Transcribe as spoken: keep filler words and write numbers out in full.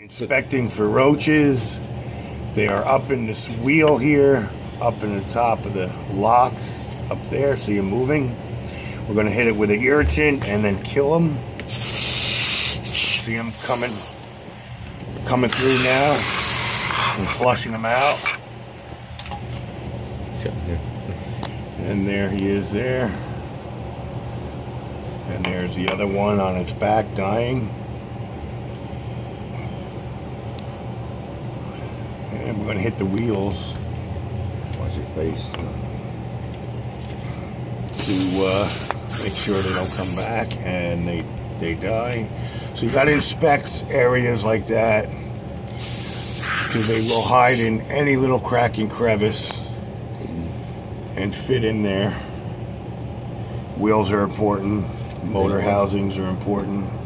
Inspecting for roaches. They are up in this wheel here, up in the top of the lock up there, so you're moving. We're going to hit it with an irritant and then kill them. See them coming, coming through now and flushing them out. And there he is there. And there's the other one on its back dying. And we're going to hit the wheels. Watch your face. To uh, make sure they don't come back and they, they die. So you got to inspect areas like that, because they will hide in any little crack and crevice and fit in there. Wheels are important. Motor housings are important.